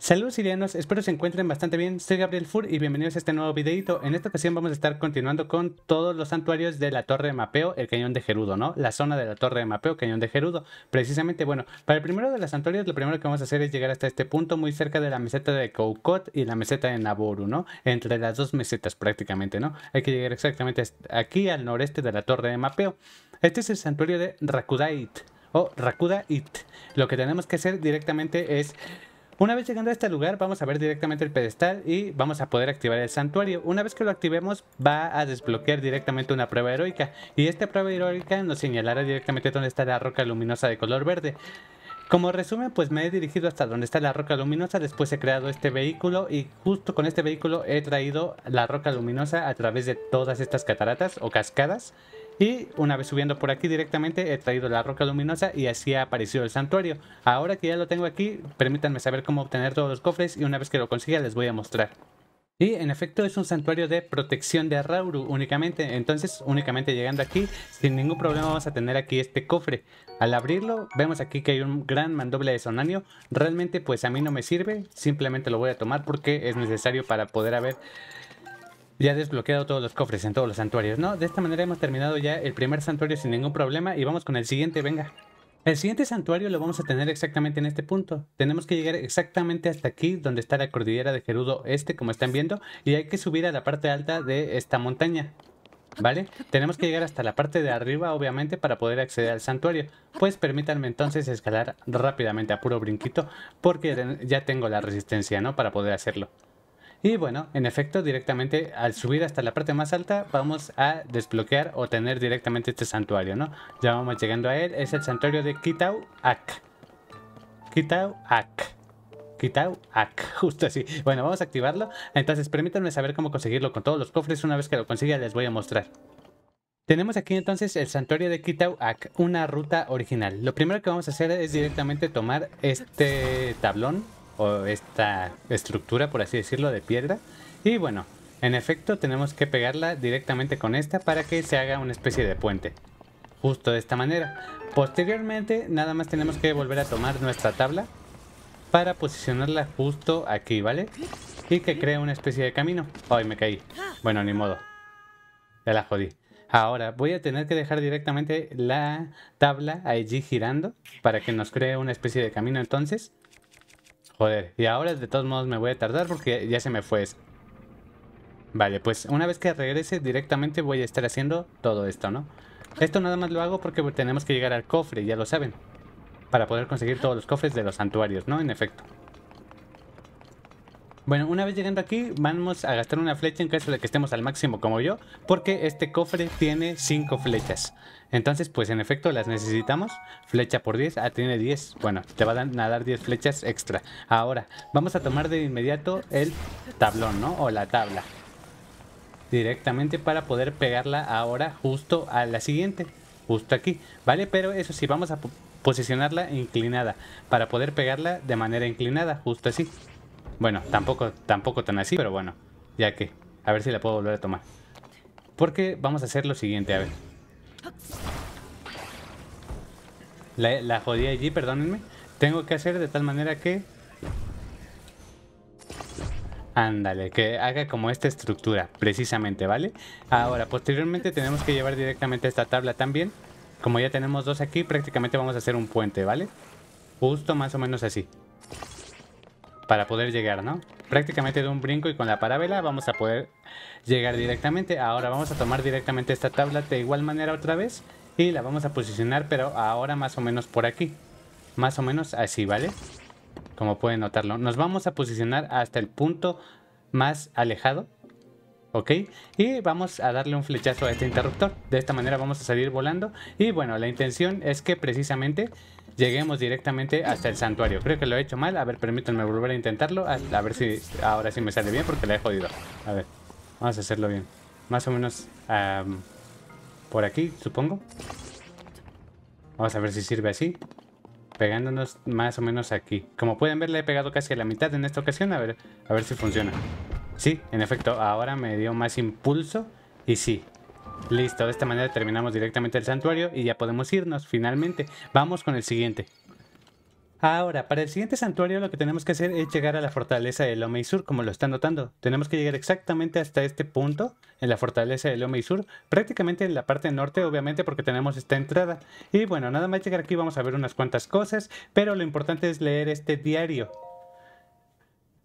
Saludos sirianos, espero se encuentren bastante bien. Soy Gabriel Für y bienvenidos a este nuevo videito. En esta ocasión vamos a estar continuando con todos los santuarios de la Torre de Mapeo, el Cañón de Gerudo, ¿no? La zona de la Torre de Mapeo, Cañón de Gerudo. Precisamente, bueno, para el primero de los santuarios, lo primero que vamos a hacer es llegar hasta este punto, muy cerca de la meseta de Koukot y la meseta de Naboru, ¿no? Entre las dos mesetas prácticamente, ¿no? Hay que llegar exactamente aquí, al noreste de la Torre de Mapeo. Este es el santuario de Raqda'it, o Raqda'it. Lo que tenemos que hacer directamente es... Una vez llegando a este lugar vamos a ver directamente el pedestal y vamos a poder activar el santuario. Una vez que lo activemos va a desbloquear directamente una prueba heroica. Y esta prueba heroica nos señalará directamente dónde está la roca luminosa de color verde. Como resumen, pues me he dirigido hasta donde está la roca luminosa, después he creado este vehículo y justo con este vehículo he traído la roca luminosa a través de todas estas cataratas o cascadas. Y una vez subiendo por aquí directamente he traído la roca luminosa y así ha aparecido el santuario. Ahora que ya lo tengo aquí, permítanme saber cómo obtener todos los cofres y una vez que lo consiga les voy a mostrar. Y en efecto es un santuario de protección de Rauru únicamente, entonces únicamente llegando aquí sin ningún problema vamos a tener aquí este cofre. Al abrirlo vemos aquí que hay un gran mandoble de Sonanio, realmente pues a mí no me sirve, simplemente lo voy a tomar porque es necesario para poder haber... ya he desbloqueado todos los cofres en todos los santuarios, ¿no? De esta manera hemos terminado ya el primer santuario sin ningún problema y vamos con el siguiente, venga. El siguiente santuario lo vamos a tener exactamente en este punto. Tenemos que llegar exactamente hasta aquí donde está la cordillera de Gerudo Este, como están viendo, y hay que subir a la parte alta de esta montaña, ¿vale? Tenemos que llegar hasta la parte de arriba, obviamente, para poder acceder al santuario. Pues permítanme entonces escalar rápidamente a puro brinquito, porque ya tengo la resistencia, ¿no? Para poder hacerlo. Y bueno, en efecto, directamente al subir hasta la parte más alta vamos a desbloquear o tener directamente este santuario, ¿no? Ya vamos llegando a él, es el santuario de Qitaw'aq. Qitaw'aq. Qitaw'aq, justo así. Bueno, vamos a activarlo. Entonces, permítanme saber cómo conseguirlo con todos los cofres. Una vez que lo consiga les voy a mostrar. Tenemos aquí entonces el santuario de Qitaw'aq, una ruta original. Lo primero que vamos a hacer es directamente tomar este tablón, o esta estructura, por así decirlo, de piedra. Y bueno, en efecto tenemos que pegarla directamente con esta para que se haga una especie de puente. Justo de esta manera. Posteriormente nada más tenemos que volver a tomar nuestra tabla para posicionarla justo aquí, ¿vale? Y que cree una especie de camino. Ay, me caí. Bueno, ni modo. Ya la jodí. Ahora voy a tener que dejar directamente la tabla allí girando para que nos cree una especie de camino entonces. Joder, y ahora de todos modos me voy a tardar porque ya se me fue eso. Vale, pues una vez que regrese directamente voy a estar haciendo todo esto, ¿no? Esto nada más lo hago porque tenemos que llegar al cofre, ya lo saben. Para poder conseguir todos los cofres de los santuarios, ¿no? En efecto. Bueno, una vez llegando aquí vamos a gastar una flecha en caso de que estemos al máximo como yo. Porque este cofre tiene 5 flechas. Entonces, pues en efecto las necesitamos. Flecha por 10. Ah, tiene 10. Bueno, te van a dar 10 flechas extra. Ahora, vamos a tomar de inmediato el tablón, ¿no? O la tabla. Directamente para poder pegarla ahora justo a la siguiente. Justo aquí, ¿vale? Pero eso sí, vamos a posicionarla inclinada. Para poder pegarla de manera inclinada, justo así. Bueno, tampoco tan así, pero bueno. Ya que, a ver si la puedo volver a tomar. Porque vamos a hacer lo siguiente, a ver. La jodí allí, perdónenme. Tengo que hacer de tal manera que... ándale, que haga como esta estructura, precisamente, ¿vale? Ahora, posteriormente tenemos que llevar directamente esta tabla también. Como ya tenemos dos aquí, prácticamente vamos a hacer un puente, ¿vale? Justo más o menos así. Para poder llegar, ¿no? Prácticamente de un brinco y con la parábola vamos a poder llegar directamente. Ahora vamos a tomar directamente esta tabla de igual manera otra vez. Y la vamos a posicionar, pero ahora más o menos por aquí. Más o menos así, ¿vale? Como pueden notarlo. Nos vamos a posicionar hasta el punto más alejado. ¿Ok? Y vamos a darle un flechazo a este interruptor. De esta manera vamos a salir volando. Y bueno, la intención es que precisamente... lleguemos directamente hasta el santuario. Creo que lo he hecho mal. A ver, permítanme volver a intentarlo. A ver si ahora sí me sale bien porque la he jodido. A ver, vamos a hacerlo bien. Más o menos por aquí, supongo. Vamos a ver si sirve así. Pegándonos más o menos aquí. Como pueden ver, le he pegado casi a la mitad en esta ocasión. A ver si funciona. Sí, en efecto, ahora me dio más impulso y sí. Listo, de esta manera terminamos directamente el santuario y ya podemos irnos, finalmente. Vamos con el siguiente. Ahora, para el siguiente santuario lo que tenemos que hacer es llegar a la fortaleza de Lomei Sur, como lo están notando. Tenemos que llegar exactamente hasta este punto, en la fortaleza de Lomei Sur, prácticamente en la parte norte, obviamente, porque tenemos esta entrada. Y bueno, nada más llegar aquí vamos a ver unas cuantas cosas, pero lo importante es leer este diario.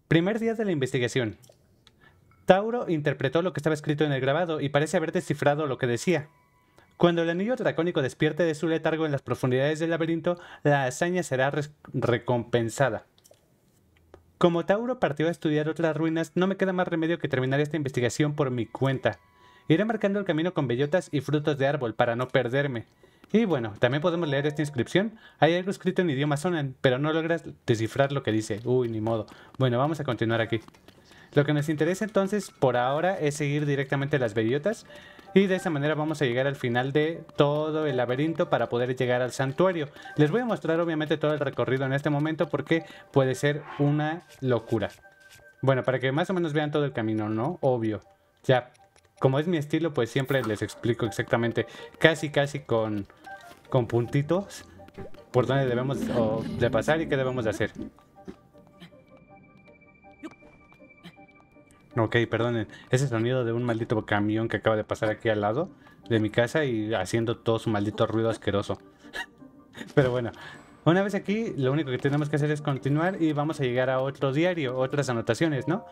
Primer día de la investigación. Tauro interpretó lo que estaba escrito en el grabado y parece haber descifrado lo que decía. Cuando el anillo dracónico despierte de su letargo en las profundidades del laberinto, la hazaña será recompensada. Como Tauro partió a estudiar otras ruinas, no me queda más remedio que terminar esta investigación por mi cuenta. Iré marcando el camino con bellotas y frutos de árbol para no perderme. Y bueno, también podemos leer esta inscripción. Hay algo escrito en idioma Zonan, pero no logras descifrar lo que dice. Uy, ni modo. Bueno, vamos a continuar aquí. Lo que nos interesa entonces por ahora es seguir directamente las bellotas. Y de esa manera vamos a llegar al final de todo el laberinto para poder llegar al santuario. Les voy a mostrar obviamente todo el recorrido en este momento porque puede ser una locura. Bueno, para que más o menos vean todo el camino, ¿no? Obvio. Ya, como es mi estilo, pues siempre les explico exactamente casi con puntitos por dónde debemos de pasar y qué debemos de hacer. Ok, perdonen, ese sonido de un maldito camión que acaba de pasar aquí al lado de mi casa y haciendo todo su maldito ruido asqueroso. Pero bueno, una vez aquí, lo único que tenemos que hacer es continuar y vamos a llegar a otro diario, otras anotaciones, ¿no?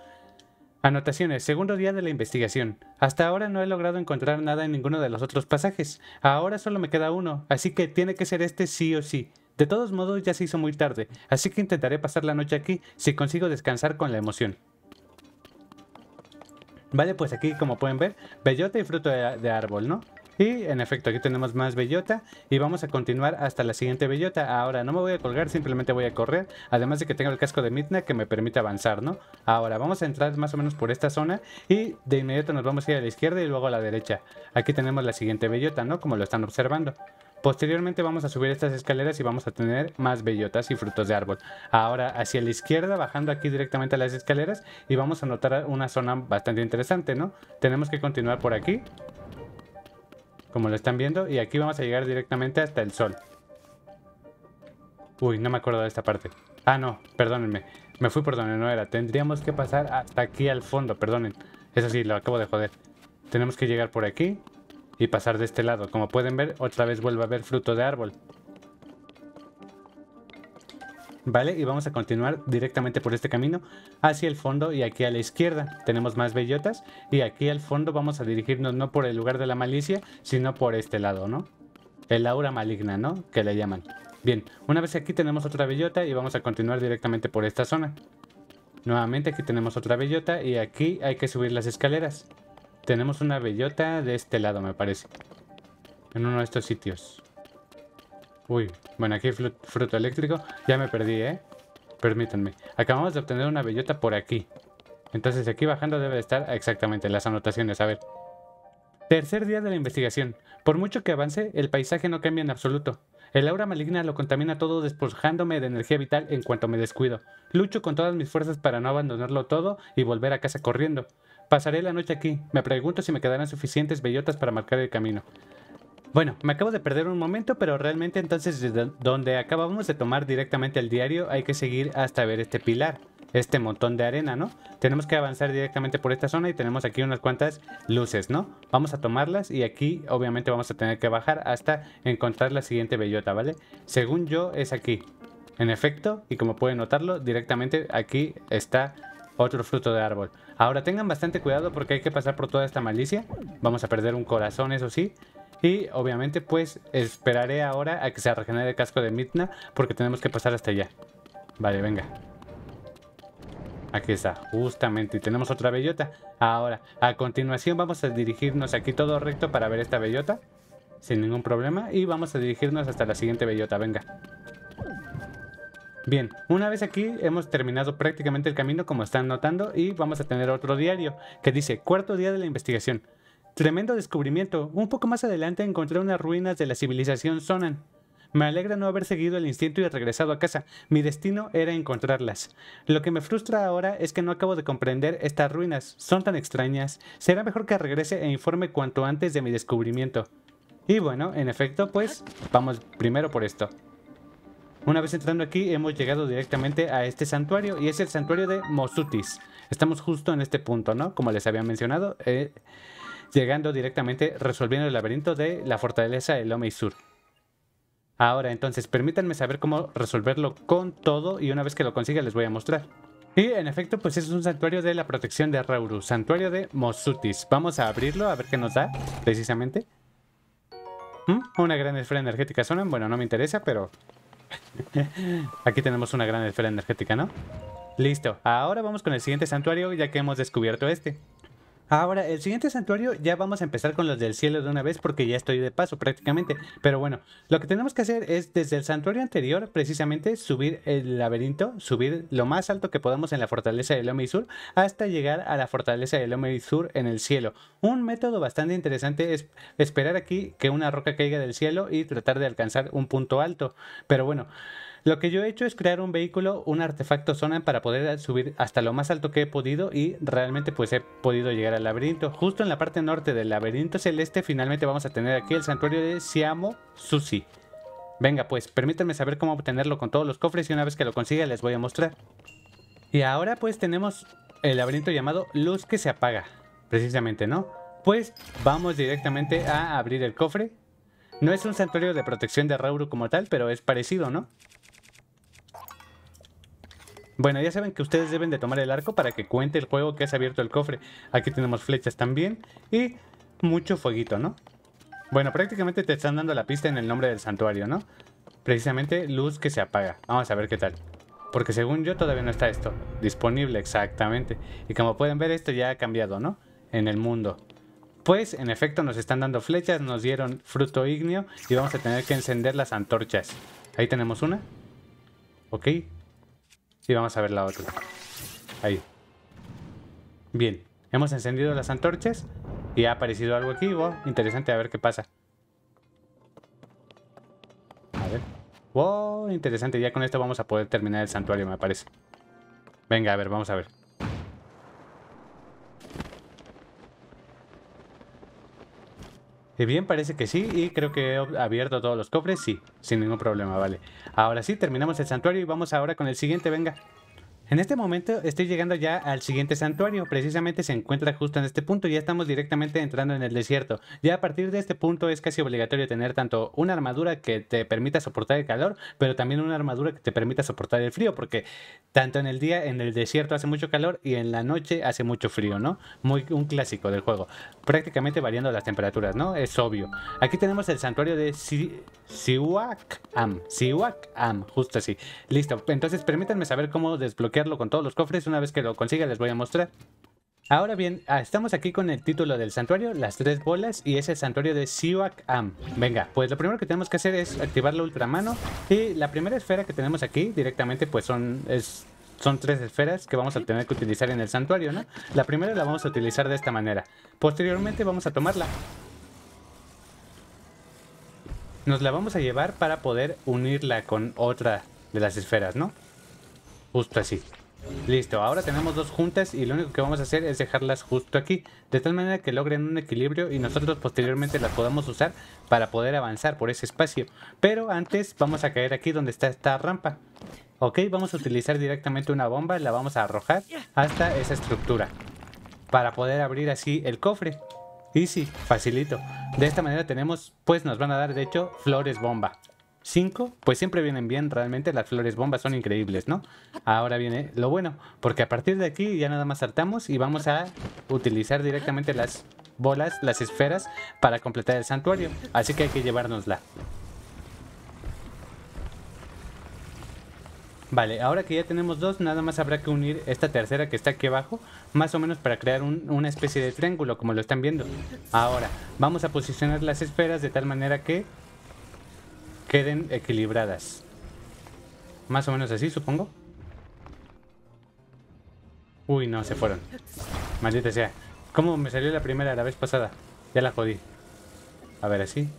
Anotaciones, segundo día de la investigación. Hasta ahora no he logrado encontrar nada en ninguno de los otros pasajes. Ahora solo me queda uno, así que tiene que ser este sí o sí. De todos modos, ya se hizo muy tarde, así que intentaré pasar la noche aquí si consigo descansar con la emoción. Vale, pues aquí como pueden ver, bellota y fruto de árbol, ¿no? Y en efecto, aquí tenemos más bellota y vamos a continuar hasta la siguiente bellota. Ahora, no me voy a colgar, simplemente voy a correr, además de que tengo el casco de Midna que me permite avanzar, ¿no? Ahora, vamos a entrar más o menos por esta zona y de inmediato nos vamos a ir a la izquierda y luego a la derecha. Aquí tenemos la siguiente bellota, ¿no? Como lo están observando. Posteriormente vamos a subir estas escaleras y vamos a tener más bellotas y frutos de árbol. Ahora hacia la izquierda, bajando aquí directamente a las escaleras y vamos a notar una zona bastante interesante, ¿no? Tenemos que continuar por aquí, como lo están viendo, y aquí vamos a llegar directamente hasta el sol. Uy, no me acuerdo de esta parte. Ah, no, perdónenme. Me fui por donde no era. Tendríamos que pasar hasta aquí al fondo, perdonen. Eso sí, lo acabo de joder. Tenemos que llegar por aquí y pasar de este lado. Como pueden ver, otra vez vuelve a haber fruto de árbol. Vale, y vamos a continuar directamente por este camino hacia el fondo y aquí a la izquierda tenemos más bellotas y aquí al fondo vamos a dirigirnos no por el lugar de la malicia, sino por este lado, ¿no? El aura maligna, ¿no? Que le llaman. Bien, una vez aquí tenemos otra bellota y vamos a continuar directamente por esta zona. Nuevamente aquí tenemos otra bellota y aquí hay que subir las escaleras. Tenemos una bellota de este lado, me parece. En uno de estos sitios. Uy, bueno, aquí hay fruto eléctrico. Ya me perdí, ¿eh? Permítanme. Acabamos de obtener una bellota por aquí. Entonces aquí bajando debe de estar exactamente las anotaciones. A ver. Tercer día de la investigación. Por mucho que avance, el paisaje no cambia en absoluto. El aura maligna lo contamina todo, despojándome de energía vital en cuanto me descuido. Lucho con todas mis fuerzas para no abandonarlo todo y volver a casa corriendo. Pasaré la noche aquí. Me pregunto si me quedarán suficientes bellotas para marcar el camino. Bueno, me acabo de perder un momento, pero realmente entonces desde donde acabamos de tomar directamente el diario hay que seguir hasta ver este pilar, este montón de arena, ¿no? Tenemos que avanzar directamente por esta zona y tenemos aquí unas cuantas luces, ¿no? Vamos a tomarlas y aquí obviamente vamos a tener que bajar hasta encontrar la siguiente bellota, ¿vale? Según yo es aquí. En efecto, y como pueden notarlo, directamente aquí está otro fruto de árbol. Ahora tengan bastante cuidado porque hay que pasar por toda esta malicia. Vamos a perder un corazón, eso sí. Y obviamente pues esperaré ahora a que se regenere el casco de Midna porque tenemos que pasar hasta allá. Vale, venga. Aquí está, justamente. Y tenemos otra bellota. Ahora, a continuación vamos a dirigirnos aquí todo recto para ver esta bellota. Sin ningún problema. Y vamos a dirigirnos hasta la siguiente bellota. Venga. Bien, una vez aquí hemos terminado prácticamente el camino como están notando y vamos a tener otro diario que dice cuarto día de la investigación. Tremendo descubrimiento, un poco más adelante encontré unas ruinas de la civilización Zonan. Me alegra no haber seguido el instinto y regresado a casa, mi destino era encontrarlas. Lo que me frustra ahora es que no acabo de comprender estas ruinas, son tan extrañas, será mejor que regrese e informe cuanto antes de mi descubrimiento. Y bueno, en efecto pues vamos primero por esto. Una vez entrando aquí hemos llegado directamente a este santuario, y es el santuario de Mosutis. Estamos justo en este punto, ¿no? Como les había mencionado, llegando directamente, resolviendo el laberinto de la fortaleza de Lomei Sur. Ahora entonces, permítanme saber cómo resolverlo con todo, y una vez que lo consiga les voy a mostrar. Y en efecto, pues es un santuario de la protección de Rauru, santuario de Mosutis. Vamos a abrirlo a ver qué nos da, precisamente. Una gran esfera energética Zonan, bueno, no me interesa, pero... aquí tenemos una gran esfera energética, ¿no? Listo, ahora vamos con el siguiente santuario, ya que hemos descubierto este. Ahora, el siguiente santuario ya vamos a empezar con los del cielo de una vez, porque ya estoy de paso prácticamente. Pero bueno, lo que tenemos que hacer es desde el santuario anterior precisamente subir el laberinto, subir lo más alto que podamos en la fortaleza de Lomei Sur hasta llegar a la fortaleza de Lomei Sur en el cielo. Un método bastante interesante es esperar aquí que una roca caiga del cielo y tratar de alcanzar un punto alto. Pero bueno, lo que yo he hecho es crear un vehículo, un artefacto Zonan, para poder subir hasta lo más alto que he podido, y realmente pues he podido llegar al laberinto. Justo en la parte norte del laberinto celeste finalmente vamos a tener aquí el santuario de Siamo Susi. Venga pues, permítanme saber cómo obtenerlo con todos los cofres, y una vez que lo consiga les voy a mostrar. Y ahora pues tenemos el laberinto llamado Luz que se apaga, precisamente, ¿no? Pues vamos directamente a abrir el cofre. No es un santuario de protección de Rauru como tal, pero es parecido, ¿no? Bueno, ya saben que ustedes deben de tomar el arco para que cuente el juego que has abierto el cofre. Aquí tenemos flechas también y mucho fueguito, ¿no? Bueno, prácticamente te están dando la pista en el nombre del santuario, ¿no? Precisamente Luz que se apaga. Vamos a ver qué tal. Porque según yo todavía no está esto disponible exactamente. Y como pueden ver, esto ya ha cambiado, ¿no? En el mundo. Pues, en efecto, nos están dando flechas, nos dieron fruto ígneo y vamos a tener que encender las antorchas. Ahí tenemos una. Ok. Y vamos a ver la otra. Ahí. Bien. Hemos encendido las antorchas. Y ha aparecido algo aquí. Wow, interesante. A ver qué pasa. A ver. Wow, interesante. Ya con esto vamos a poder terminar el santuario, me parece. Venga, a ver. Vamos a ver. Y bien, parece que sí, y creo que he abierto todos los cofres, sí, sin ningún problema, vale. Ahora sí, terminamos el santuario y vamos ahora con el siguiente, venga. En este momento estoy llegando ya al siguiente santuario, precisamente se encuentra justo en este punto, ya estamos directamente entrando en el desierto. Ya a partir de este punto es casi obligatorio tener tanto una armadura que te permita soportar el calor, pero también una armadura que te permita soportar el frío, porque tanto en el día en el desierto hace mucho calor y en la noche hace mucho frío, ¿no? Un clásico del juego, prácticamente variando las temperaturas, ¿no? Es obvio. Aquí tenemos el santuario de Siuaq'am, justo así. Listo, entonces permítanme saber cómo desbloquearlo con todos los cofres. Una vez que lo consiga les voy a mostrar. Ahora bien, estamos aquí con el título del santuario, las tres bolas, y es el santuario de Siuaq'am. Venga, pues lo primero que tenemos que hacer es activar la ultramano, y la primera esfera que tenemos aquí directamente pues son tres esferas que vamos a tener que utilizar en el santuario, ¿no? La primera la vamos a utilizar de esta manera. Posteriormente vamos a tomarla. Nos la vamos a llevar para poder unirla con otra de las esferas, ¿no? Justo así. Listo, ahora tenemos dos juntas y lo único que vamos a hacer es dejarlas justo aquí, de tal manera que logren un equilibrio y nosotros posteriormente las podamos usar para poder avanzar por ese espacio. Pero antes vamos a caer aquí donde está esta rampa. Ok, vamos a utilizar directamente una bomba, la vamos a arrojar hasta esa estructura para poder abrir así el cofre. Easy, facilito. De esta manera tenemos, pues nos van a dar de hecho flores bomba. 5, pues siempre vienen bien, realmente las flores bombas son increíbles, ¿no? Ahora viene lo bueno, porque a partir de aquí ya nada más saltamos y vamos a utilizar directamente las bolas, las esferas, para completar el santuario, así que hay que llevárnosla. Vale, ahora que ya tenemos dos, nada más habrá que unir esta tercera que está aquí abajo, más o menos para crear una especie de triángulo, como lo están viendo. Ahora, vamos a posicionar las esferas de tal manera que queden equilibradas. Más o menos así, supongo. Uy, no, se fueron. Maldita sea. ¿Cómo me salió la primera la vez pasada? Ya la jodí. A ver, así.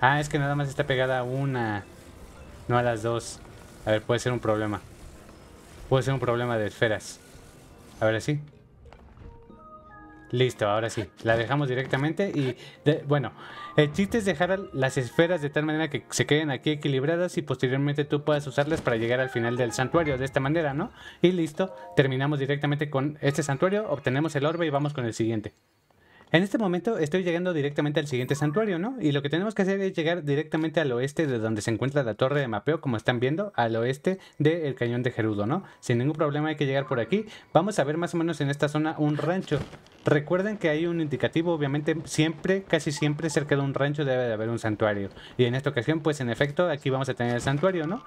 Ah, es que nada más está pegada a una, no a las dos. A ver, puede ser un problema. Puede ser un problema de esferas. A ver, así. Listo, ahora sí, la dejamos directamente y, bueno, el chiste es dejar las esferas de tal manera que se queden aquí equilibradas y posteriormente tú puedas usarlas para llegar al final del santuario de esta manera, ¿no? Y listo, terminamos directamente con este santuario, obtenemos el orbe y vamos con el siguiente. En este momento estoy llegando directamente al siguiente santuario, ¿no? Y lo que tenemos que hacer es llegar directamente al oeste de donde se encuentra la torre de mapeo, como están viendo, al oeste del cañón de Gerudo, ¿no? Sin ningún problema hay que llegar por aquí. Vamos a ver más o menos en esta zona un rancho. Recuerden que hay un indicativo, obviamente, siempre, casi siempre cerca de un rancho debe de haber un santuario. Y en esta ocasión, pues en efecto, aquí vamos a tener el santuario, ¿no?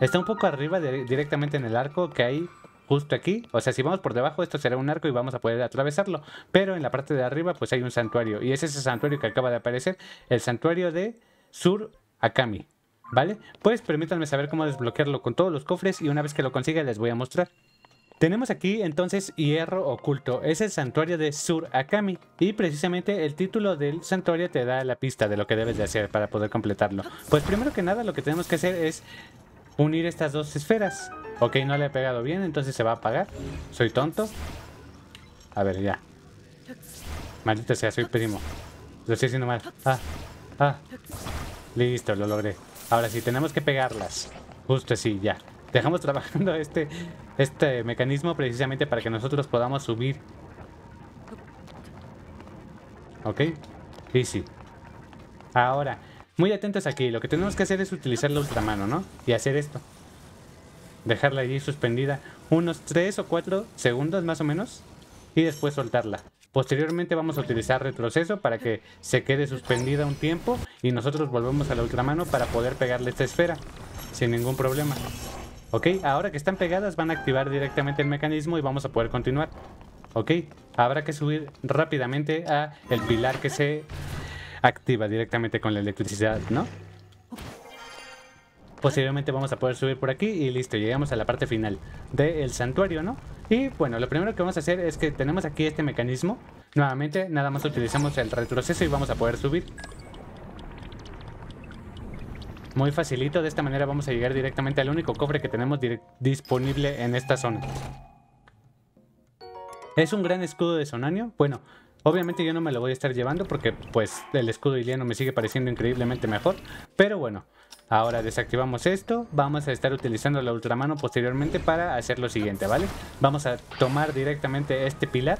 Está un poco arriba, directamente en el arco que hay... Justo aquí, o sea, si vamos por debajo esto será un arco y vamos a poder atravesarlo, pero en la parte de arriba pues hay un santuario y es ese santuario que acaba de aparecer, el santuario de Sur'aqami, ¿vale? Pues permítanme saber cómo desbloquearlo con todos los cofres y una vez que lo consiga les voy a mostrar. Tenemos aquí entonces hierro oculto, es el santuario de Sur'aqami y precisamente el título del santuario te da la pista de lo que debes de hacer para poder completarlo. Pues primero que nada lo que tenemos que hacer es unir estas dos esferas. Ok, no le he pegado bien, entonces se va a apagar. Soy tonto. A ver, ya. Maldita sea, soy primo. Lo estoy haciendo mal. Listo, lo logré. Ahora sí, tenemos que pegarlas. Justo así, ya. Dejamos trabajando este mecanismo precisamente para que nosotros podamos subir. Ok, easy. Ahora, muy atentos aquí. Lo que tenemos que hacer es utilizar la ultramano, ¿no? Y hacer esto. Dejarla allí suspendida unos 3 o 4 segundos más o menos y después soltarla. Posteriormente vamos a utilizar retroceso para que se quede suspendida un tiempo y nosotros volvemos a la ultramano para poder pegarle esta esfera sin ningún problema. Ok, ahora que están pegadas van a activar directamente el mecanismo y vamos a poder continuar. Ok, habrá que subir rápidamente a el pilar que se activa directamente con la electricidad, ¿no? Posteriormente vamos a poder subir por aquí y listo, llegamos a la parte final del santuario, ¿no? Y bueno, lo primero que vamos a hacer es que tenemos aquí este mecanismo. Nuevamente, nada más utilizamos el retroceso y vamos a poder subir. Muy facilito, de esta manera vamos a llegar directamente al único cofre que tenemos disponible en esta zona. Es un gran escudo de Sonanio, bueno... Obviamente yo no me lo voy a estar llevando porque pues el escudo hiliano me sigue pareciendo increíblemente mejor. Pero bueno, ahora desactivamos esto. Vamos a estar utilizando la ultramano posteriormente para hacer lo siguiente, ¿vale? Vamos a tomar directamente este pilar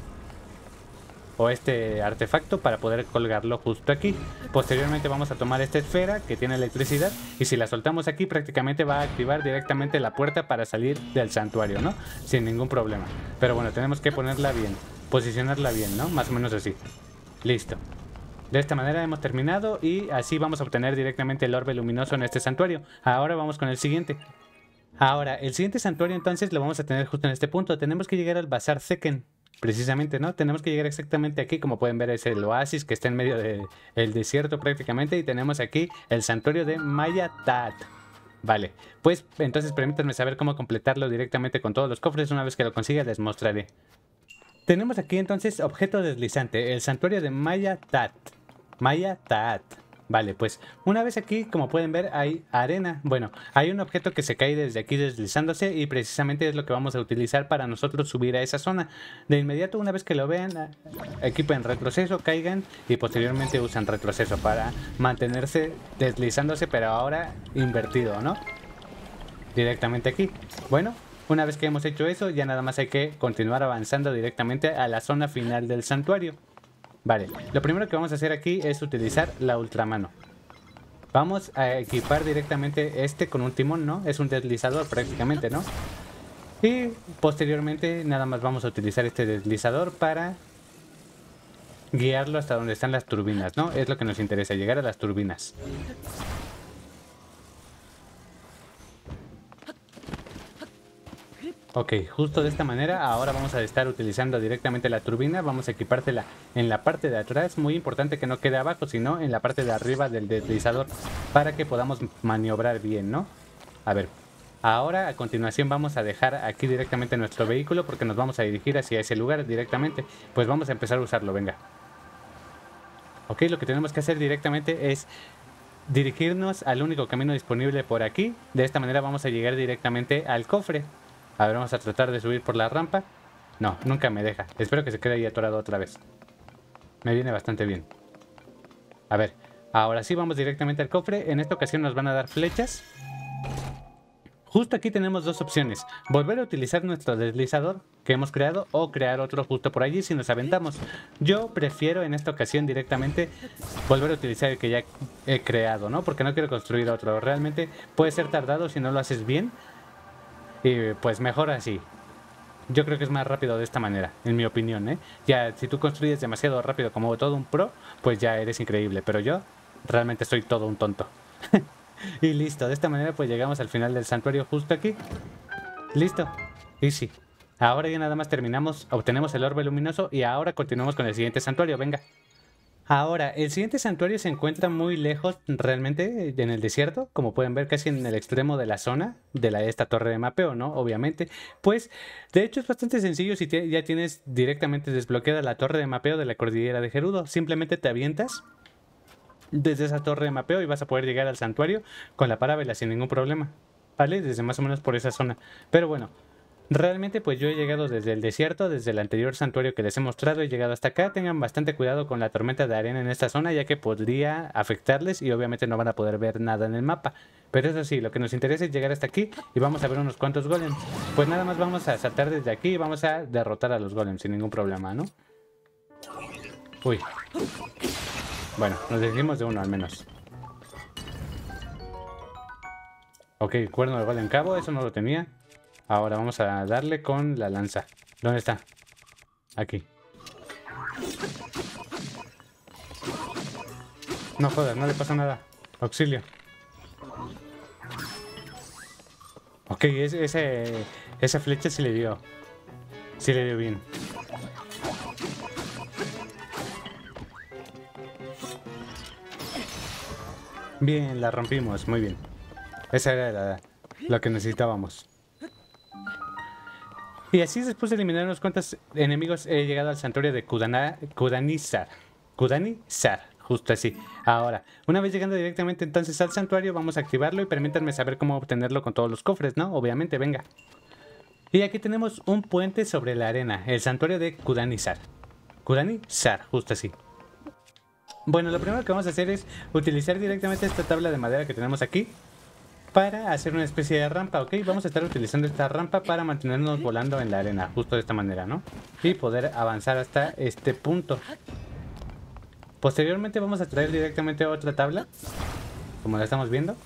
o este artefacto para poder colgarlo justo aquí. Posteriormente vamos a tomar esta esfera que tiene electricidad y si la soltamos aquí prácticamente va a activar directamente la puerta para salir del santuario, ¿no? Sin ningún problema. Pero bueno, tenemos que ponerla bien. Posicionarla bien, ¿no? Más o menos así. Listo. De esta manera hemos terminado y así vamos a obtener directamente el orbe luminoso en este santuario. Ahora vamos con el siguiente. Ahora, el siguiente santuario entonces lo vamos a tener justo en este punto. Tenemos que llegar al bazar Seken. Precisamente, ¿no? Tenemos que llegar exactamente aquí. Como pueden ver es el oasis que está en medio del desierto prácticamente. Y tenemos aquí el santuario de Maia'taat. Vale, pues entonces permítanme saber cómo completarlo directamente con todos los cofres. Una vez que lo consiga les mostraré. Tenemos aquí entonces objeto deslizante, el santuario de Maia'taat. Vale, pues una vez aquí, como pueden ver, hay arena. Bueno, hay un objeto que se cae desde aquí deslizándose y precisamente es lo que vamos a utilizar para nosotros subir a esa zona. De inmediato, una vez que lo vean, equipen retroceso, caigan y posteriormente usan retroceso para mantenerse deslizándose, pero ahora invertido, ¿no? Directamente aquí. Bueno. Una vez que hemos hecho eso, ya nada más hay que continuar avanzando directamente a la zona final del santuario. Vale, lo primero que vamos a hacer aquí es utilizar la ultramano. Vamos a equipar directamente este con un timón, ¿no? Es un deslizador prácticamente, ¿no? Y posteriormente nada más vamos a utilizar este deslizador para guiarlo hasta donde están las turbinas, ¿no? Es lo que nos interesa, llegar a las turbinas. Ok, justo de esta manera, ahora vamos a estar utilizando directamente la turbina, vamos a equipártela en la parte de atrás, muy importante que no quede abajo, sino en la parte de arriba del deslizador, para que podamos maniobrar bien, ¿no? A ver, ahora a continuación vamos a dejar aquí directamente nuestro vehículo, porque nos vamos a dirigir hacia ese lugar directamente, pues vamos a empezar a usarlo, venga. Ok, lo que tenemos que hacer directamente es... dirigirnos al único camino disponible por aquí, de esta manera vamos a llegar directamente al cofre. A ver, vamos a tratar de subir por la rampa. No, nunca me deja. Espero que se quede ahí atorado otra vez. Me viene bastante bien. A ver, ahora sí vamos directamente al cofre. En esta ocasión nos van a dar flechas. Justo aquí tenemos dos opciones. Volver a utilizar nuestro deslizador que hemos creado o crear otro justo por allí si nos aventamos. Yo prefiero en esta ocasión directamente volver a utilizar el que ya he creado, ¿no? Porque no quiero construir otro. Realmente puede ser tardado si no lo haces bien. Y pues mejor así. Yo creo que es más rápido de esta manera, en mi opinión, ¿eh? Ya si tú construyes demasiado rápido como todo un pro, pues ya eres increíble. Pero yo realmente soy todo un tonto. Y listo, de esta manera pues llegamos al final del santuario justo aquí. Listo, easy. Ahora ya nada más terminamos, obtenemos el orbe luminoso y ahora continuamos con el siguiente santuario, venga. Ahora, el siguiente santuario se encuentra muy lejos realmente en el desierto, como pueden ver casi en el extremo de la zona de esta torre de mapeo, ¿no? Obviamente, pues de hecho es bastante sencillo si ya tienes directamente desbloqueada la torre de mapeo de la cordillera de Gerudo. Simplemente te avientas desde esa torre de mapeo y vas a poder llegar al santuario con la parábola sin ningún problema, ¿vale? Desde más o menos por esa zona. Pero bueno, realmente pues yo he llegado desde el desierto, desde el anterior santuario que les he mostrado, he llegado hasta acá. Tengan bastante cuidado con la tormenta de arena en esta zona, ya que podría afectarles y obviamente no van a poder ver nada en el mapa. Pero eso sí, lo que nos interesa es llegar hasta aquí y vamos a ver unos cuantos golems. Pues nada más vamos a saltar desde aquí y vamos a derrotar a los golems sin ningún problema, ¿no? Uy... Bueno, nos deshicimos de uno al menos. Ok, cuerno de golem cabo, eso no lo tenía. Ahora vamos a darle con la lanza. ¿Dónde está? Aquí. No jodas, no le pasa nada. Auxilio. Ok, esa flecha sí le dio. Sí le dio bien. Bien, la rompimos, muy bien. Esa era lo que necesitábamos. Y así, después de eliminar unos cuantos enemigos, he llegado al santuario de Qudani'sar. Qudani'sar, justo así. Ahora, una vez llegando directamente entonces al santuario, vamos a activarlo y permítanme saber cómo obtenerlo con todos los cofres, ¿no? Obviamente, venga. Y aquí tenemos un puente sobre la arena, el santuario de Qudani'sar. Qudani'sar, justo así. Bueno, lo primero que vamos a hacer es utilizar directamente esta tabla de madera que tenemos aquí para hacer una especie de rampa, ¿ok? Vamos a estar utilizando esta rampa para mantenernos volando en la arena, justo de esta manera, ¿no? Y poder avanzar hasta este punto. Posteriormente vamos a traer directamente otra tabla, como la estamos viendo.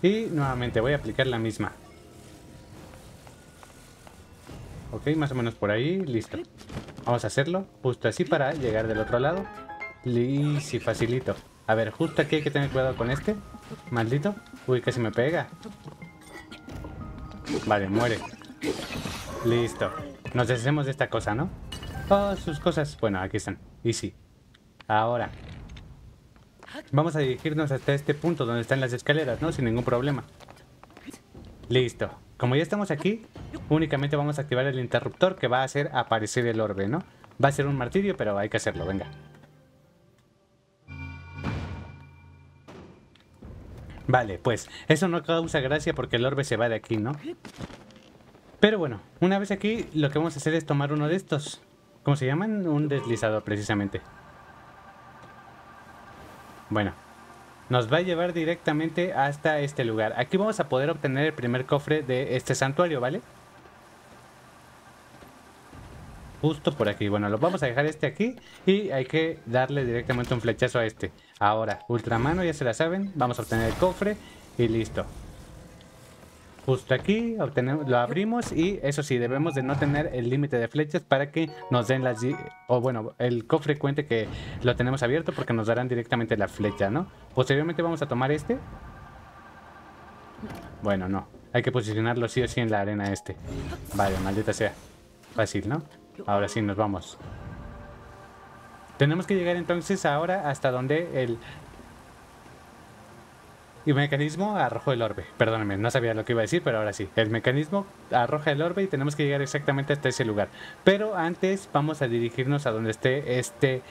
Y nuevamente voy a aplicar la misma. Ok, más o menos por ahí, listo. Vamos a hacerlo justo así para llegar del otro lado. Y si facilito. A ver, justo aquí hay que tener cuidado con este. Maldito. Uy, casi me pega. Vale, muere. Listo. Nos deshacemos de esta cosa, ¿no? Oh, sus cosas. Bueno, aquí están. Easy. Ahora. Vamos a dirigirnos hasta este punto donde están las escaleras, ¿no? Sin ningún problema. Listo. Como ya estamos aquí, únicamente vamos a activar el interruptor que va a hacer aparecer el orbe, ¿no? Va a ser un martirio, pero hay que hacerlo, venga. Vale, pues eso no causa gracia porque el orbe se va de aquí, ¿no? Pero bueno, una vez aquí, lo que vamos a hacer es tomar uno de estos. ¿Cómo se llaman? Un deslizador, precisamente. Bueno. Nos va a llevar directamente hasta este lugar. Aquí vamos a poder obtener el primer cofre de este santuario, ¿vale? Justo por aquí. Bueno, lo vamos a dejar este aquí y hay que darle directamente un flechazo a este. Ahora, ultramano, ya se la saben. Vamos a obtener el cofre y listo. Justo aquí obtenemos, lo abrimos y eso sí, debemos de no tener el límite de flechas para que nos den las... O bueno, el cofre cuente que lo tenemos abierto porque nos darán directamente la flecha, ¿no? Posteriormente vamos a tomar este. Bueno, no. Hay que posicionarlo sí o sí en la arena este. Vale, maldita sea. Fácil, ¿no? Ahora sí, nos vamos. Tenemos que llegar entonces ahora hasta donde el... Y el mecanismo arrojó el orbe. Perdónenme, no sabía lo que iba a decir, pero ahora sí. El mecanismo arroja el orbe y tenemos que llegar exactamente hasta ese lugar. Pero antes vamos a dirigirnos a donde esté este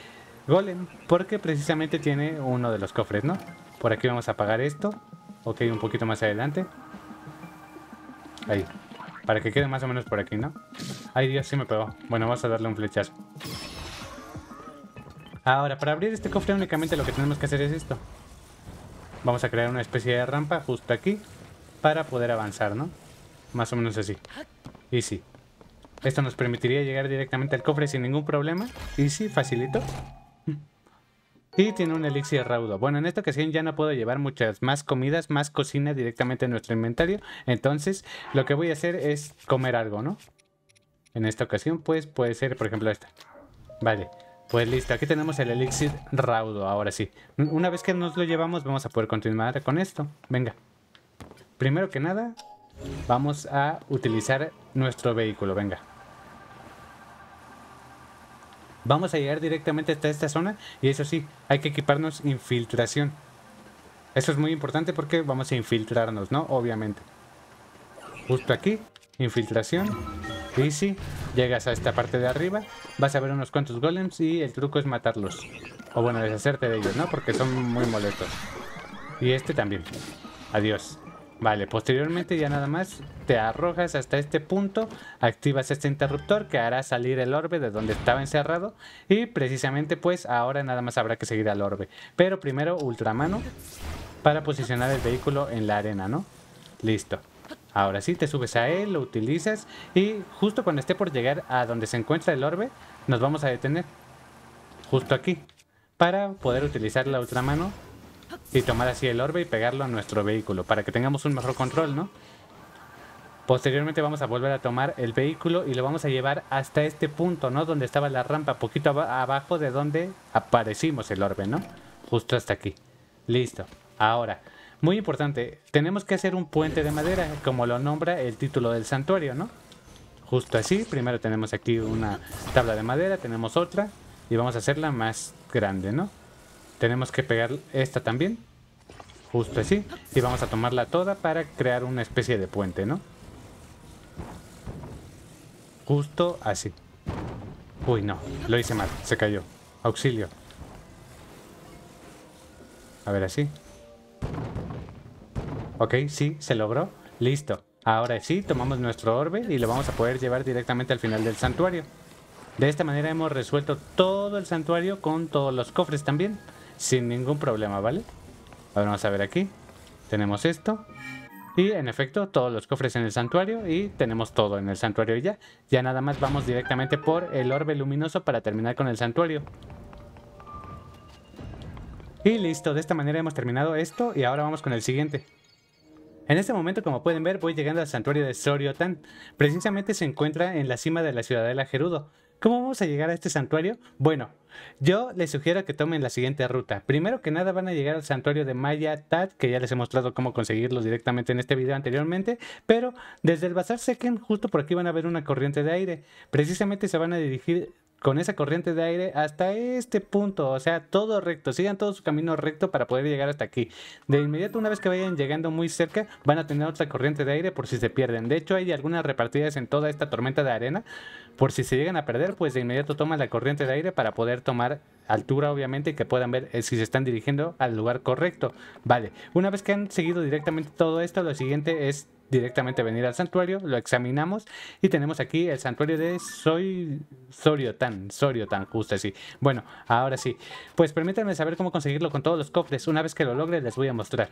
golem, porque precisamente tiene uno de los cofres, ¿no? Por aquí vamos a apagar esto. Ok, un poquito más adelante. Ahí. Para que quede más o menos por aquí, ¿no? Ay, Dios, sí me pegó. Bueno, vamos a darle un flechazo. Ahora, para abrir este cofre únicamente lo que tenemos que hacer es esto. Vamos a crear una especie de rampa justo aquí para poder avanzar, ¿no? Más o menos así. Y sí. Esto nos permitiría llegar directamente al cofre sin ningún problema. Y sí, facilito. Y tiene un elixir raudo. Bueno, en esta ocasión ya no puedo llevar muchas más comidas, más cocina directamente en nuestro inventario. Entonces, lo que voy a hacer es comer algo, ¿no? En esta ocasión, pues, puede ser, por ejemplo, esta. Vale, pues listo. Aquí tenemos el elixir raudo, ahora sí. Una vez que nos lo llevamos, vamos a poder continuar con esto. Venga. Primero que nada, vamos a utilizar nuestro vehículo, venga. Vamos a llegar directamente hasta esta zona y eso sí, hay que equiparnos infiltración. Eso es muy importante porque vamos a infiltrarnos, ¿no? Obviamente. Justo aquí, infiltración. Y si llegas a esta parte de arriba, vas a ver unos cuantos golems y el truco es matarlos. O bueno, deshacerte de ellos, ¿no? Porque son muy molestos. Y este también. Adiós. Vale, posteriormente ya nada más te arrojas hasta este punto, activas este interruptor que hará salir el orbe de donde estaba encerrado y precisamente pues ahora nada más habrá que seguir al orbe. Pero primero ultramano para posicionar el vehículo en la arena, ¿no? Listo. Ahora sí te subes a él, lo utilizas y justo cuando esté por llegar a donde se encuentra el orbe nos vamos a detener. Justo aquí para poder utilizar la ultramano. Y tomar así el orbe y pegarlo a nuestro vehículo para que tengamos un mejor control, ¿no? Posteriormente vamos a volver a tomar el vehículo y lo vamos a llevar hasta este punto, ¿no? Donde estaba la rampa, poquito abajo de donde aparecimos el orbe, ¿no? Justo hasta aquí. Listo. Ahora, muy importante, tenemos que hacer un puente de madera, como lo nombra el título del santuario, ¿no? Justo así, primero tenemos aquí una tabla de madera, tenemos otra y vamos a hacerla más grande, ¿no? Tenemos que pegar esta también, justo así, y vamos a tomarla toda para crear una especie de puente, ¿no? Justo así. Uy, no, lo hice mal, se cayó. Auxilio. A ver, así. Ok, sí, se logró. Listo. Ahora sí, tomamos nuestro orbe y lo vamos a poder llevar directamente al final del santuario. De esta manera hemos resuelto todo el santuario con todos los cofres también. Sin ningún problema, ¿vale? Ahora vamos a ver aquí. Tenemos esto. Y en efecto, todos los cofres en el santuario. Y tenemos todo en el santuario ya. Ya nada más vamos directamente por el orbe luminoso para terminar con el santuario. Y listo, de esta manera hemos terminado esto. Y ahora vamos con el siguiente. En este momento, como pueden ver, voy llegando al santuario de Soriotan. Precisamente se encuentra en la cima de la ciudadela Gerudo. ¿Cómo vamos a llegar a este santuario? Bueno, yo les sugiero que tomen la siguiente ruta. Primero que nada van a llegar al santuario de Maia'taat, que ya les he mostrado cómo conseguirlos directamente en este video anteriormente, pero desde el bazar Seken justo por aquí van a ver una corriente de aire. Precisamente se van a dirigir con esa corriente de aire hasta este punto, o sea, todo recto, sigan todo su camino recto para poder llegar hasta aquí. De inmediato, una vez que vayan llegando muy cerca, van a tener otra corriente de aire por si se pierden. De hecho, hay algunas repartidas en toda esta tormenta de arena, por si se llegan a perder, pues de inmediato toman la corriente de aire para poder tomar altura, obviamente, y que puedan ver si se están dirigiendo al lugar correcto. Vale, una vez que han seguido directamente todo esto, lo siguiente es directamente venir al santuario, lo examinamos y tenemos aquí el santuario de Soriotan, justo así. Bueno, ahora sí, pues permítanme saber cómo conseguirlo con todos los cofres. Una vez que lo logre les voy a mostrar.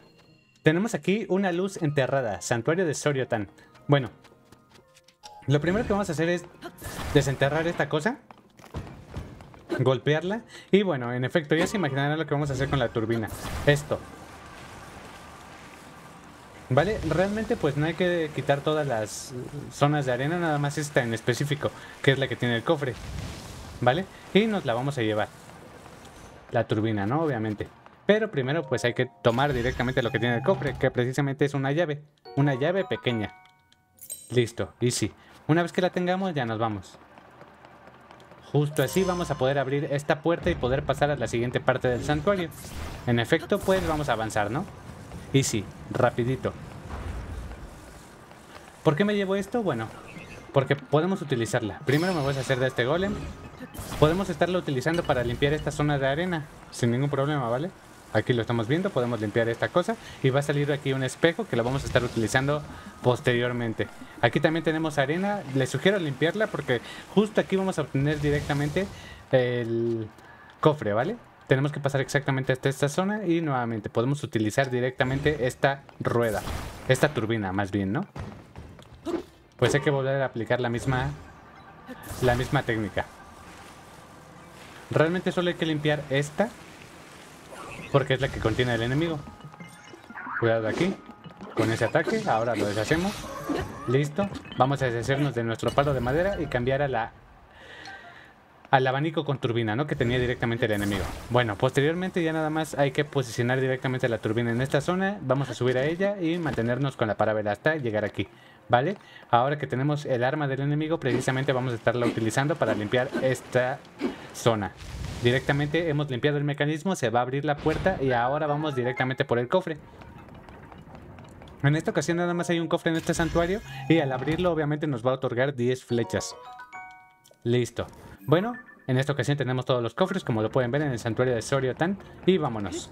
Tenemos aquí una luz enterrada, santuario de Soriotan. Bueno, lo primero que vamos a hacer es desenterrar esta cosa, golpearla y bueno, en efecto ya se imaginarán lo que vamos a hacer con la turbina. Esto. Vale, realmente pues no hay que quitar todas las zonas de arena, nada más esta en específico, que es la que tiene el cofre. Vale, y nos la vamos a llevar. La turbina, ¿no? Obviamente. Pero primero pues hay que tomar directamente lo que tiene el cofre, que precisamente es una llave pequeña. Listo, y sí. Una vez que la tengamos ya nos vamos. Justo así vamos a poder abrir esta puerta y poder pasar a la siguiente parte del santuario. En efecto pues vamos a avanzar, ¿no? Y sí, rapidito. ¿Por qué me llevo esto? Bueno, porque podemos utilizarla. Primero me voy a hacer de este golem. Podemos estarlo utilizando para limpiar esta zona de arena sin ningún problema, ¿vale? Aquí lo estamos viendo, podemos limpiar esta cosa y va a salir aquí un espejo que lo vamos a estar utilizando posteriormente. Aquí también tenemos arena, les sugiero limpiarla porque justo aquí vamos a obtener directamente cofre, ¿vale? Tenemos que pasar exactamente hasta esta zona y nuevamente podemos utilizar directamente esta rueda, esta turbina más bien, ¿no? Pues hay que volver a aplicar la misma técnica. Realmente solo hay que limpiar esta, porque es la que contiene el enemigo. Cuidado aquí, con ese ataque, ahora lo deshacemos. Listo, vamos a deshacernos de nuestro palo de madera y cambiar a al abanico con turbina, ¿no? Que tenía directamente el enemigo. Bueno, posteriormente ya nada más hay que posicionar directamente la turbina en esta zona. Vamos a subir a ella y mantenernos con la parábola hasta llegar aquí, ¿vale? Ahora que tenemos el arma del enemigo, precisamente vamos a estarla utilizando para limpiar esta zona. Directamente hemos limpiado el mecanismo, se va a abrir la puerta y ahora vamos directamente por el cofre. En esta ocasión nada más hay un cofre en este santuario y al abrirlo obviamente nos va a otorgar 10 flechas. Listo. Bueno, en esta ocasión tenemos todos los cofres como lo pueden ver en el santuario de Soriotan y vámonos.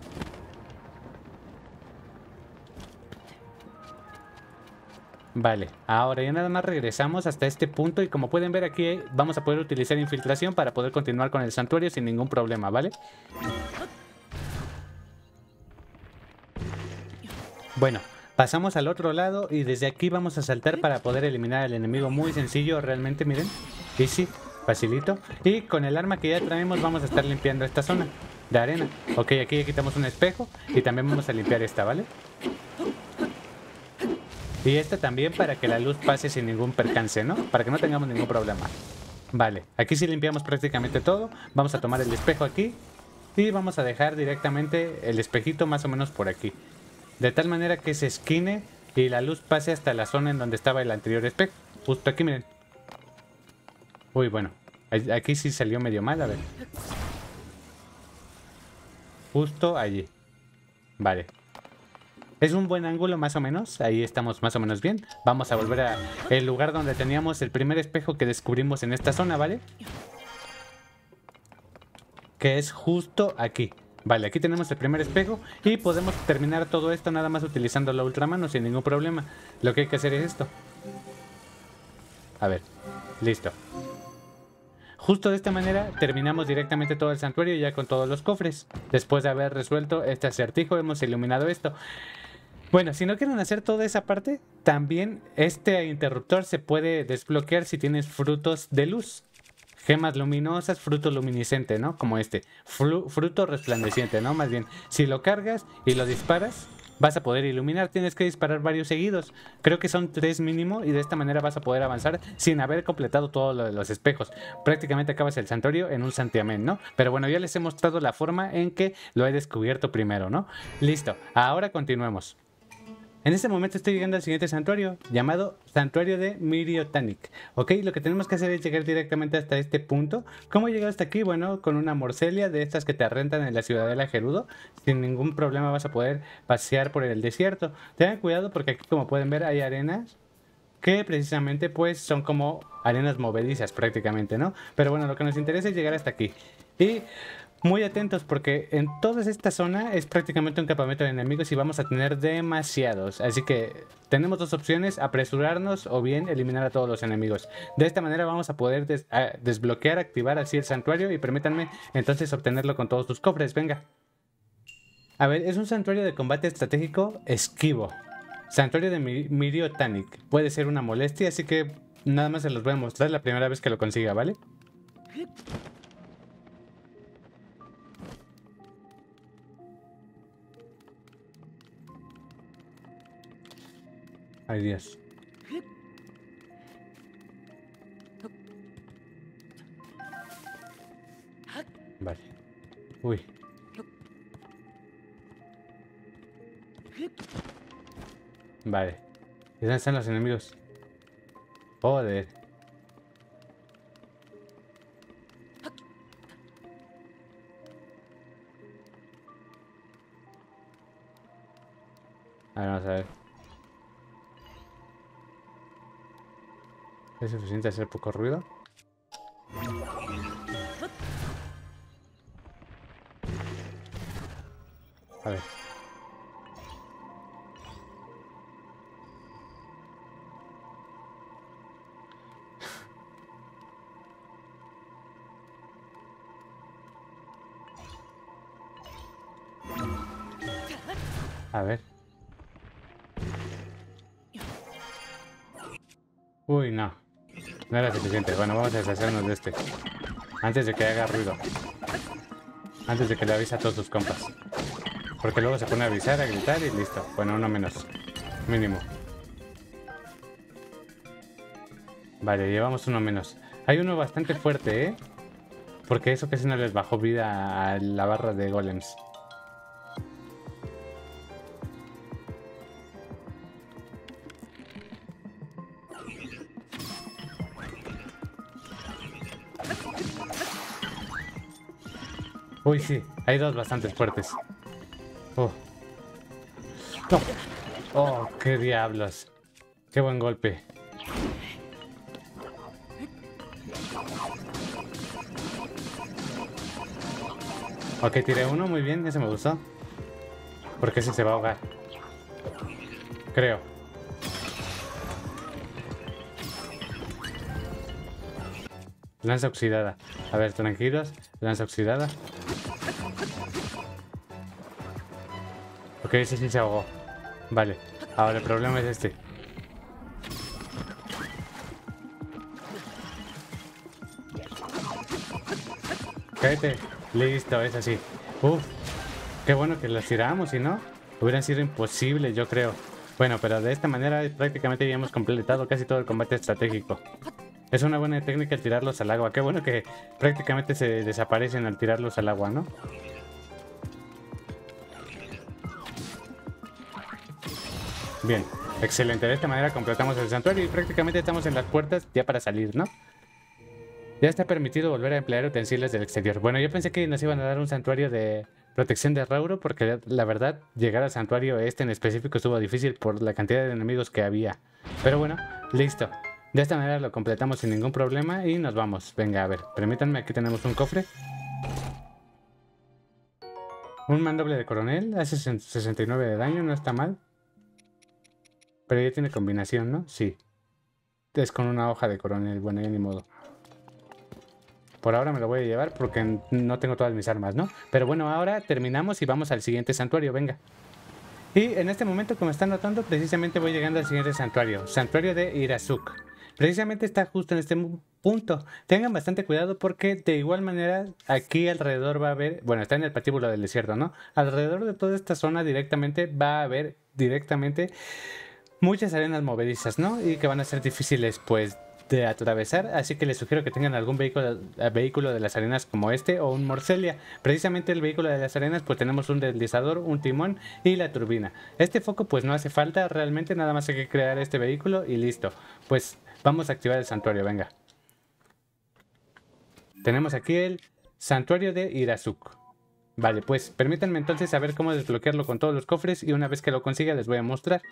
Vale, ahora ya nada más regresamos hasta este punto y como pueden ver aquí vamos a poder utilizar infiltración para poder continuar con el santuario sin ningún problema, ¿vale? Bueno, pasamos al otro lado y desde aquí vamos a saltar para poder eliminar al enemigo. Muy sencillo realmente, miren, easy, facilito. Y con el arma que ya traemos vamos a estar limpiando esta zona de arena. Ok, aquí ya quitamos un espejo y también vamos a limpiar esta, ¿vale? Y esta también para que la luz pase sin ningún percance, ¿no? Para que no tengamos ningún problema. Vale, aquí sí limpiamos prácticamente todo. Vamos a tomar el espejo aquí y vamos a dejar directamente el espejito más o menos por aquí. De tal manera que se esquine y la luz pase hasta la zona en donde estaba el anterior espejo. Justo aquí, miren. Uy, bueno. Aquí sí salió medio mal, a ver. Justo allí. Vale. Es un buen ángulo más o menos, ahí estamos más o menos bien. Vamos a volver a el lugar donde teníamos el primer espejo que descubrimos en esta zona, ¿vale? Que es justo aquí. Vale, aquí tenemos el primer espejo y podemos terminar todo esto nada más utilizando la ultramano sin ningún problema. Lo que hay que hacer es esto. A ver, listo. Justo de esta manera terminamos directamente todo el santuario ya con todos los cofres. Después de haber resuelto este acertijo hemos iluminado esto. Bueno, si no quieren hacer toda esa parte, también este interruptor se puede desbloquear si tienes frutos de luz. Gemas luminosas, fruto luminiscente, ¿no? Como este, fruto resplandeciente, ¿no? Más bien, si lo cargas y lo disparas, vas a poder iluminar. Tienes que disparar varios seguidos. Creo que son 3 mínimo y de esta manera vas a poder avanzar sin haber completado todo lo de los espejos. Prácticamente acabas el santuario en un santiamén, ¿no? Pero bueno, ya les he mostrado la forma en que lo he descubierto primero, ¿no? Listo, ahora continuemos. En este momento estoy llegando al siguiente santuario, llamado Santuario de Miriotaniq. Ok, lo que tenemos que hacer es llegar directamente hasta este punto. ¿Cómo llegar hasta aquí? Bueno, con una morcelia de estas que te rentan en la ciudadela Gerudo. Sin ningún problema vas a poder pasear por el desierto. Tengan cuidado porque aquí, como pueden ver, hay arenas que precisamente pues son como arenas movedizas prácticamente, ¿no? Pero bueno, lo que nos interesa es llegar hasta aquí. Y muy atentos porque en toda esta zona es prácticamente un campamento de enemigos y vamos a tener demasiados. Así que tenemos dos opciones, apresurarnos o bien eliminar a todos los enemigos. De esta manera vamos a poder desbloquear, activar así el santuario y permítanme entonces obtenerlo con todos sus cofres. Venga. A ver, es un santuario de combate estratégico esquivo. Santuario de Miriotaniq. Puede ser una molestia, así que nada más se los voy a mostrar la primera vez que lo consiga, ¿vale? Ay, Dios. Vale. Uy. Vale. ¿Y dónde están los enemigos? Joder. A ver, vamos a ver. ¿Es suficiente hacer poco ruido? A ver. A ver. Uy, no. No era suficiente. Bueno, vamos a deshacernos de este. Antes de que haga ruido. Antes de que le avise a todos sus compas. Porque luego se pone a avisar, a gritar y listo. Bueno, uno menos. Mínimo. Vale, llevamos uno menos. Hay uno bastante fuerte, ¿eh? Porque eso casi no les bajó vida a la barra de golems. Uy, sí. Hay dos bastante fuertes. Oh. No. Oh, qué diablos. Qué buen golpe. Ok, tiré uno, muy bien, ese me gustó. Porque ese se va a ahogar. Creo. Lanza oxidada. A ver, tranquilos. Lanza oxidada. Ok, ese sí se ahogó. Vale, ahora el problema es este. Cállate. Listo, es así. Uf, qué bueno que las tiramos, si no, hubieran sido imposible, yo creo. Bueno, pero de esta manera prácticamente ya hemos completado casi todo el combate estratégico. Es una buena técnica el tirarlos al agua. Qué bueno que prácticamente se desaparecen al tirarlos al agua, ¿no? Bien, excelente. De esta manera completamos el santuario y prácticamente estamos en las puertas ya para salir, ¿no? Ya está permitido volver a emplear utensilios del exterior. Bueno, yo pensé que nos iban a dar un santuario de protección de Rauru, porque la verdad, llegar al santuario este en específico estuvo difícil por la cantidad de enemigos que había. Pero bueno, listo. De esta manera lo completamos sin ningún problema y nos vamos. Venga, a ver, permítanme, aquí tenemos un cofre. Un mandoble de coronel, hace 69 de daño, no está mal. Pero ya tiene combinación, ¿no? Sí. Es con una hoja de coronel, bueno, ya ni modo. Por ahora me lo voy a llevar porque no tengo todas mis armas, ¿no? Pero bueno, ahora terminamos y vamos al siguiente santuario, venga. Y en este momento, como están notando, precisamente voy llegando al siguiente santuario. Santuario de Irasuq. Precisamente está justo en este punto. Tengan bastante cuidado porque de igual manera aquí alrededor va a haber... Bueno, está en el patíbulo del desierto, ¿no? Alrededor de toda esta zona directamente va a haber muchas arenas movedizas, ¿no? Y que van a ser difíciles, pues... de atravesar, así que les sugiero que tengan algún vehículo de las arenas como este o un Morcelia. Precisamente el vehículo de las arenas, pues tenemos un deslizador, un timón y la turbina. Este foco pues no hace falta realmente, nada más hay que crear este vehículo y listo. Pues vamos a activar el santuario, venga. Tenemos aquí el santuario de Irasuq. Vale, pues permítanme entonces saber cómo desbloquearlo con todos los cofres y una vez que lo consiga les voy a mostrar.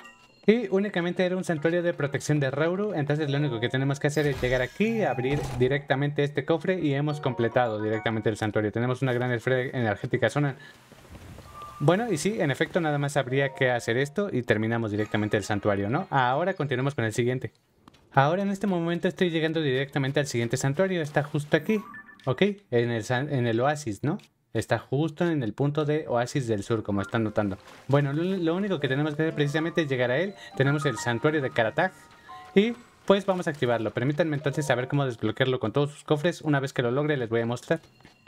Y únicamente era un santuario de protección de Rauru, entonces lo único que tenemos que hacer es llegar aquí, abrir directamente este cofre y hemos completado directamente el santuario. Tenemos una gran esfera energética Zonan. Bueno, y sí, en efecto, nada más habría que hacer esto y terminamos directamente el santuario, ¿no? Ahora continuemos con el siguiente. Ahora en este momento estoy llegando directamente al siguiente santuario, está justo aquí, ¿ok? En el oasis, ¿no? Está justo en el punto de Oasis del Sur, como están notando. Bueno, lo único que tenemos que hacer precisamente es llegar a él. Tenemos el santuario de Qaratag y pues vamos a activarlo. Permítanme entonces saber cómo desbloquearlo con todos sus cofres. Una vez que lo logre les voy a mostrar.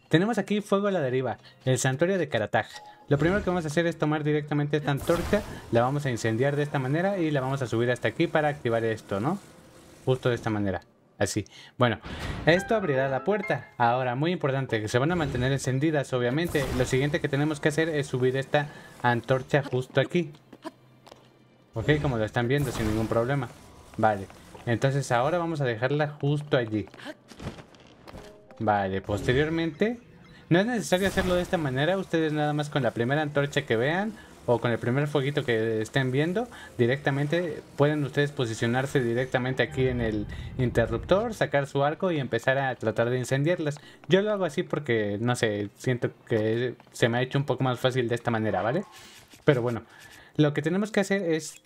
Tenemos aquí fuego a la deriva, el santuario de Qaratag. Lo primero que vamos a hacer es tomar directamente esta antorcha, la vamos a incendiar de esta manera y la vamos a subir hasta aquí para activar esto, ¿no? Justo de esta manera. Así. Bueno, esto abrirá la puerta. Ahora, muy importante, que se van a mantener encendidas, obviamente. Lo siguiente que tenemos que hacer es subir esta antorcha justo aquí. Ok, como lo están viendo, sin ningún problema. Vale, entonces ahora vamos a dejarla justo allí. Vale, posteriormente... No es necesario hacerlo de esta manera. Ustedes nada más con la primera antorcha que vean... o con el primer fueguito que estén viendo, directamente pueden ustedes posicionarse directamente aquí en el interruptor, sacar su arco y empezar a tratar de incendiarlas. Yo lo hago así porque, no sé, siento que se me ha hecho un poco más fácil de esta manera, ¿vale? Pero bueno, lo que tenemos que hacer es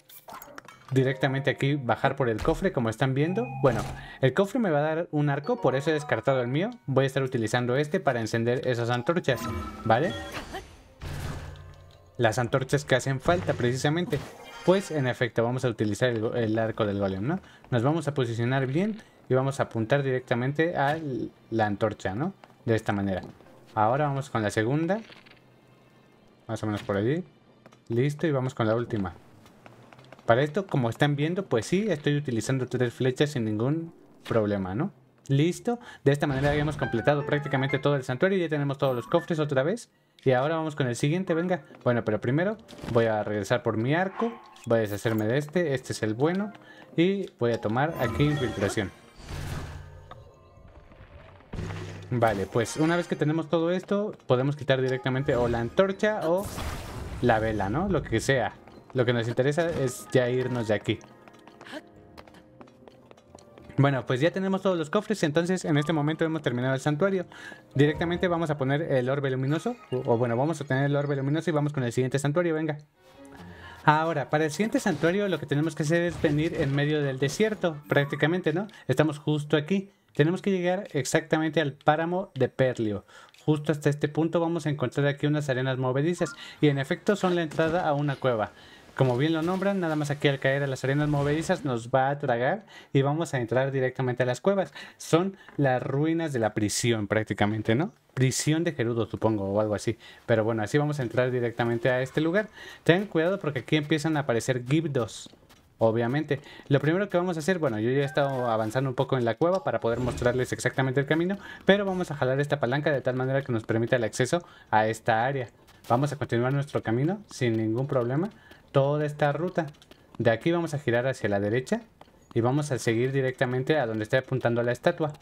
directamente aquí bajar por el cofre, como están viendo. Bueno, el cofre me va a dar un arco, por eso he descartado el mío. Voy a estar utilizando este para encender esas antorchas, ¿vale? las antorchas que hacen falta precisamente. Pues en efecto vamos a utilizar el arco del golem, ¿no? Nos vamos a posicionar bien y vamos a apuntar directamente a la antorcha, ¿no? De esta manera. Ahora vamos con la segunda. Más o menos por allí. Listo, y vamos con la última. Para esto, como están viendo, pues sí, estoy utilizando 3 flechas sin ningún problema, ¿no? Listo, de esta manera habíamos completado prácticamente todo el santuario. Ya tenemos todos los cofres otra vez. Y ahora vamos con el siguiente, venga. Bueno, pero primero voy a regresar por mi arco. Voy a deshacerme de este, este es el bueno. Y voy a tomar aquí infiltración. Vale, pues una vez que tenemos todo esto, podemos quitar directamente o la antorcha o la vela, ¿no? Lo que sea. Lo que nos interesa es ya irnos de aquí. Bueno, pues ya tenemos todos los cofres, entonces en este momento hemos terminado el santuario. Directamente vamos a poner el orbe luminoso, o bueno, vamos a tener el orbe luminoso y vamos con el siguiente santuario, venga. Ahora, para el siguiente santuario lo que tenemos que hacer es venir en medio del desierto, prácticamente, ¿no? Estamos justo aquí, tenemos que llegar exactamente al páramo de Perlio. Justo hasta este punto vamos a encontrar aquí unas arenas movedizas, y en efecto son la entrada a una cueva. Como bien lo nombran, nada más aquí al caer a las arenas movedizas nos va a tragar y vamos a entrar directamente a las cuevas. Son las ruinas de la prisión prácticamente, ¿no? Prisión de Gerudo supongo o algo así. Pero bueno, así vamos a entrar directamente a este lugar. Tengan cuidado porque aquí empiezan a aparecer gibdos. Obviamente, lo primero que vamos a hacer, bueno, yo ya he estado avanzando un poco en la cueva para poder mostrarles exactamente el camino, pero vamos a jalar esta palanca de tal manera que nos permita el acceso a esta área. Vamos a continuar nuestro camino sin ningún problema. Toda esta ruta. De aquí vamos a girar hacia la derecha y vamos a seguir directamente a donde está apuntando la estatua.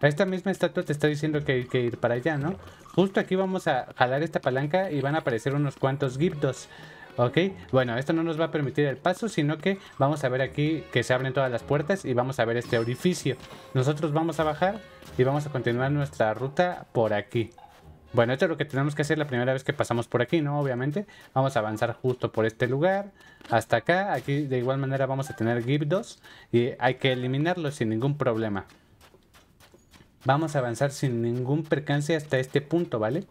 Esta misma estatua te está diciendo que hay que ir para allá, ¿no? Justo aquí vamos a jalar esta palanca y van a aparecer unos cuantos gibdos. Ok, bueno, esto no nos va a permitir el paso, sino que vamos a ver aquí que se abren todas las puertas y vamos a ver este orificio. Nosotros vamos a bajar y vamos a continuar nuestra ruta por aquí. Bueno, esto es lo que tenemos que hacer la primera vez que pasamos por aquí, ¿no? Obviamente, vamos a avanzar justo por este lugar, hasta acá. Aquí de igual manera vamos a tener gibdos y hay que eliminarlos sin ningún problema. Vamos a avanzar sin ningún percance hasta este punto, ¿vale?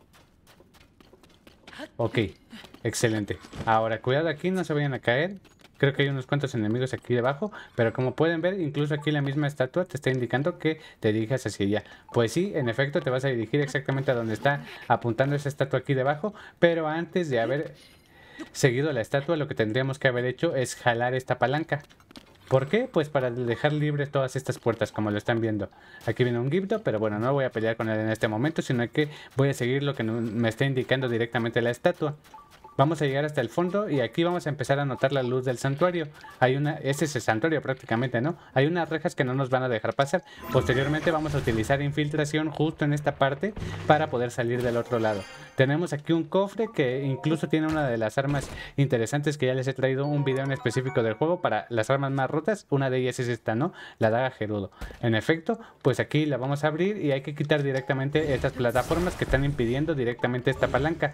Ok, excelente. Ahora, cuidado aquí, no se vayan a caer. Creo que hay unos cuantos enemigos aquí debajo, pero como pueden ver, incluso aquí la misma estatua te está indicando que te dirijas hacia allá. Pues sí, en efecto, te vas a dirigir exactamente a donde está apuntando esa estatua aquí debajo, pero antes de haber seguido la estatua, lo que tendríamos que haber hecho es jalar esta palanca. ¿Por qué? Pues para dejar libres todas estas puertas, como lo están viendo. Aquí viene un gibdo, pero bueno, no voy a pelear con él en este momento, sino que voy a seguir lo que me está indicando directamente la estatua. Vamos a llegar hasta el fondo y aquí vamos a empezar a notar la luz del santuario. Hay una, este es el santuario prácticamente, ¿no? Hay unas rejas que no nos van a dejar pasar. Posteriormente vamos a utilizar infiltración justo en esta parte para poder salir del otro lado. Tenemos aquí un cofre que incluso tiene una de las armas interesantes que ya les he traído un video en específico del juego para las armas más rotas. Una de ellas es esta, ¿no? La Daga Gerudo. En efecto, pues aquí la vamos a abrir y hay que quitar directamente estas plataformas que están impidiendo directamente esta palanca.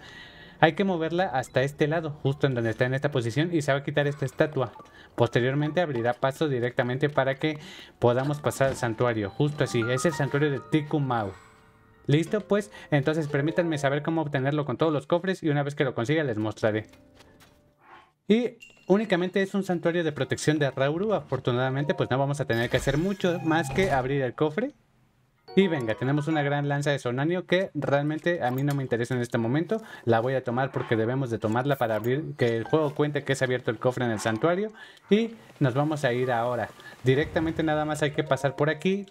Hay que moverla hasta este lado, justo en donde está en esta posición, y se va a quitar esta estatua. Posteriormente abrirá paso directamente para que podamos pasar al santuario. Justo así, es el santuario de Tikumau. ¿Listo? Pues entonces permítanme saber cómo obtenerlo con todos los cofres y una vez que lo consiga les mostraré. Y únicamente es un santuario de protección de Rauru. Afortunadamente pues no vamos a tener que hacer mucho más que abrir el cofre. Y venga, tenemos una gran lanza de Sonanio que realmente a mí no me interesa en este momento. La voy a tomar porque debemos de tomarla para abrir que el juego cuente que es abierto el cofre en el santuario. Y nos vamos a ir ahora. Directamente nada más hay que pasar por aquí.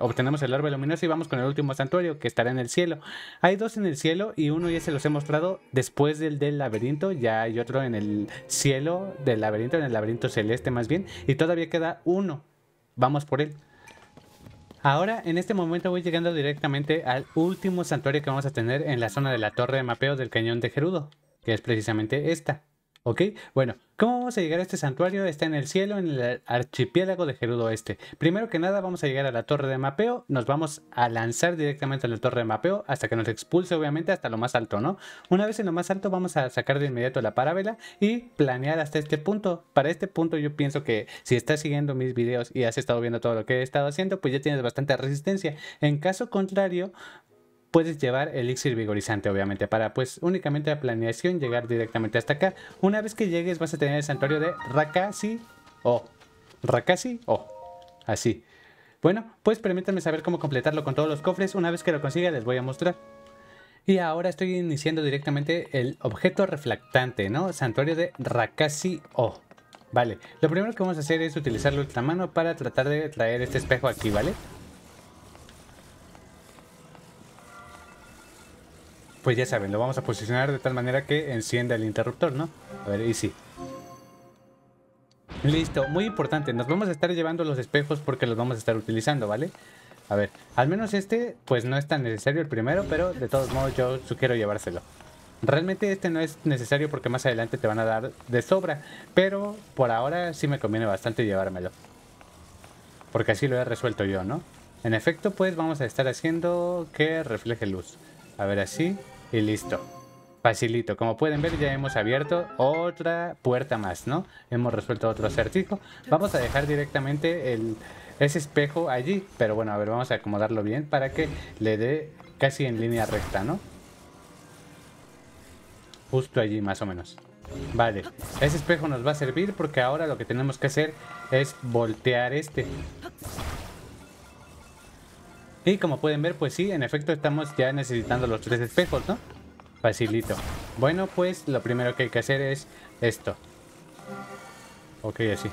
Obtenemos el orbe luminoso y vamos con el último santuario que estará en el cielo. Hay 2 en el cielo y uno ya se los he mostrado después del laberinto. Ya hay otro en el cielo del laberinto, en el laberinto celeste más bien. Y todavía queda uno. Vamos por él. Ahora, en este momento voy llegando directamente al último santuario que vamos a tener en la zona de la Torre de Mapeo del Cañón de Gerudo, que es precisamente esta. ¿Ok? Bueno, ¿cómo vamos a llegar a este santuario? Está en el cielo, en el archipiélago de Gerudo Este. Primero que nada vamos a llegar a la Torre de Mapeo, nos vamos a lanzar directamente a la Torre de Mapeo hasta que nos expulse, obviamente, hasta lo más alto, ¿no? Una vez en lo más alto vamos a sacar de inmediato la parábola y planear hasta este punto. Para este punto yo pienso que si estás siguiendo mis videos y has estado viendo todo lo que he estado haciendo, pues ya tienes bastante resistencia. En caso contrario, puedes llevar elixir vigorizante, obviamente, para pues únicamente la planeación llegar directamente hasta acá. Una vez que llegues vas a tener el santuario de Raqasi'o. Raqasi'o. Así. Bueno, pues permítanme saber cómo completarlo con todos los cofres. Una vez que lo consiga les voy a mostrar. Y ahora estoy iniciando directamente el objeto reflectante, ¿no? Santuario de Raqasi'o. Vale, lo primero que vamos a hacer es utilizar la ultramano para tratar de traer este espejo aquí, ¿vale? Pues ya saben, lo vamos a posicionar de tal manera que encienda el interruptor, ¿no? A ver, y sí. Listo, muy importante, nos vamos a estar llevando los espejos porque los vamos a estar utilizando, ¿vale? A ver, al menos este, pues no es tan necesario el primero, pero de todos modos yo sugiero llevárselo. Realmente este no es necesario porque más adelante te van a dar de sobra, pero por ahora sí me conviene bastante llevármelo. Porque así lo he resuelto yo, ¿no? En efecto, pues vamos a estar haciendo que refleje luz. A ver, así y listo. Facilito, como pueden ver ya hemos abierto otra puerta más, ¿no? Hemos resuelto otro acertijo. Vamos a dejar directamente ese espejo allí, pero bueno, a ver, vamos a acomodarlo bien para que le dé casi en línea recta, ¿no? Justo allí más o menos. Vale, ese espejo nos va a servir porque ahora lo que tenemos que hacer es voltear este. Y como pueden ver, pues sí, en efecto estamos ya necesitando los tres espejos, ¿no? Facilito. Bueno, pues lo primero que hay que hacer es esto. Ok, así.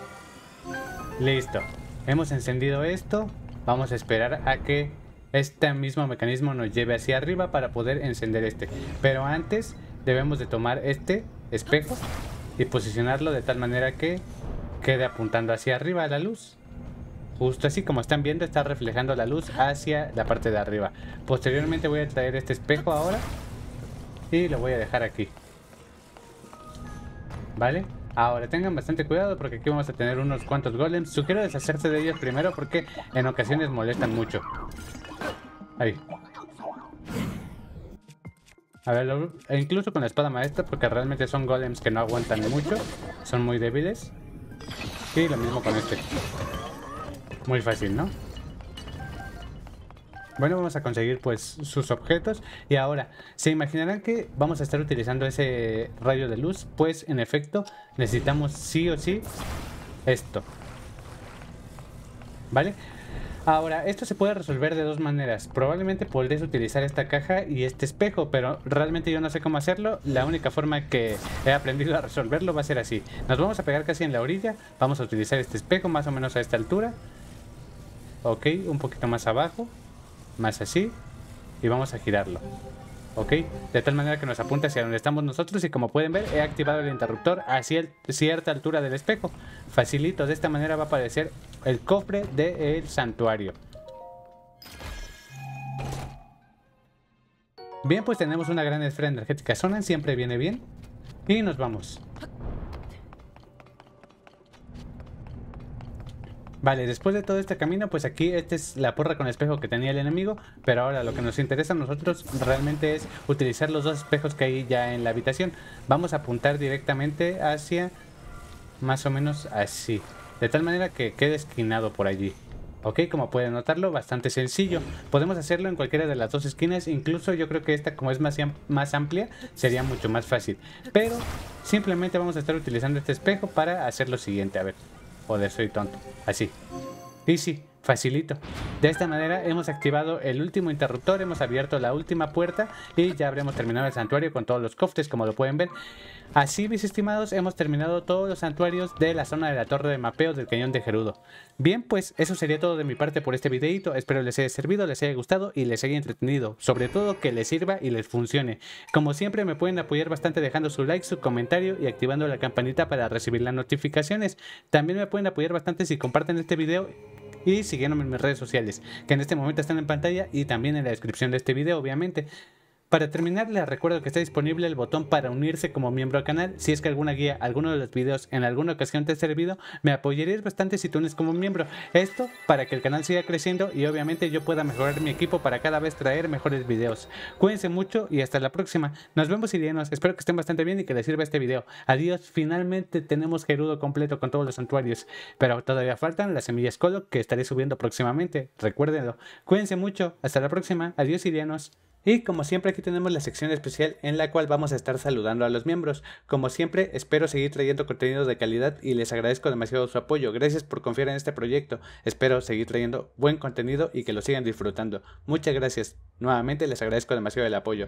Listo. Hemos encendido esto. Vamos a esperar a que este mismo mecanismo nos lleve hacia arriba para poder encender este. Pero antes debemos de tomar este espejo y posicionarlo de tal manera que quede apuntando hacia arriba a la luz. Justo así, como están viendo, está reflejando la luz hacia la parte de arriba. Posteriormente voy a traer este espejo ahora. Y lo voy a dejar aquí. Vale. Ahora tengan bastante cuidado porque aquí vamos a tener unos cuantos golems. Sugiero deshacerse de ellos primero porque en ocasiones molestan mucho. Ahí. A ver, incluso con la espada maestra, porque realmente son golems que no aguantan mucho. Son muy débiles. Y lo mismo con este. Muy fácil, ¿no? Bueno, vamos a conseguir pues sus objetos. Y ahora, se imaginarán que vamos a estar utilizando ese rayo de luz. Pues en efecto, necesitamos sí o sí esto. ¿Vale? Ahora, esto se puede resolver de dos maneras. Probablemente podrías utilizar esta caja y este espejo, pero realmente yo no sé cómo hacerlo. La única forma que he aprendido a resolverlo va a ser así. Nos vamos a pegar casi en la orilla. Vamos a utilizar este espejo más o menos a esta altura. Ok, un poquito más abajo. Más así. Y vamos a girarlo. Ok, de tal manera que nos apunta hacia donde estamos nosotros. Y como pueden ver, he activado el interruptor a cierta altura del espejo. Facilito, de esta manera va a aparecer el cofre del santuario. Bien, pues tenemos una gran esfera energética. Zonan siempre viene bien. Y nos vamos. Vale, después de todo este camino, pues aquí esta es la porra con espejo que tenía el enemigo. Pero ahora lo que nos interesa a nosotros realmente es utilizar los dos espejos que hay ya en la habitación. Vamos a apuntar directamente hacia más o menos así. De tal manera que quede esquinado por allí. Ok, como pueden notarlo, bastante sencillo. Podemos hacerlo en cualquiera de las dos esquinas. Incluso yo creo que esta, como es más amplia, sería mucho más fácil. Pero simplemente vamos a estar utilizando este espejo para hacer lo siguiente. A ver. Joder, soy tonto. Así. Y sí, facilito. De esta manera hemos activado el último interruptor, hemos abierto la última puerta y ya habremos terminado el santuario con todos los cofres, como lo pueden ver. Así, mis estimados, hemos terminado todos los santuarios de la zona de la Torre de Mapeo del Cañón de Gerudo. Bien, pues eso sería todo de mi parte por este videito. Espero les haya servido, les haya gustado y les haya entretenido. Sobre todo que les sirva y les funcione. Como siempre me pueden apoyar bastante dejando su like, su comentario y activando la campanita para recibir las notificaciones. También me pueden apoyar bastante si comparten este video y siguiéndome en mis redes sociales, que en este momento están en pantalla y también en la descripción de este video, obviamente. Para terminar, les recuerdo que está disponible el botón para unirse como miembro al canal. Si es que alguna guía, alguno de los videos en alguna ocasión te ha servido, me apoyarías bastante si te unes como miembro. Esto para que el canal siga creciendo y obviamente yo pueda mejorar mi equipo para cada vez traer mejores videos. Cuídense mucho y hasta la próxima. Nos vemos y díganos. Espero que estén bastante bien y que les sirva este video. Adiós. Finalmente tenemos Gerudo completo con todos los santuarios. Pero todavía faltan las semillas Colo que estaré subiendo próximamente. Recuérdenlo. Cuídense mucho. Hasta la próxima. Adiós y díganos. Y como siempre aquí tenemos la sección especial en la cual vamos a estar saludando a los miembros. Como siempre espero seguir trayendo contenido de calidad y les agradezco demasiado su apoyo. Gracias por confiar en este proyecto. Espero seguir trayendo buen contenido y que lo sigan disfrutando. Muchas gracias. Nuevamente les agradezco demasiado el apoyo.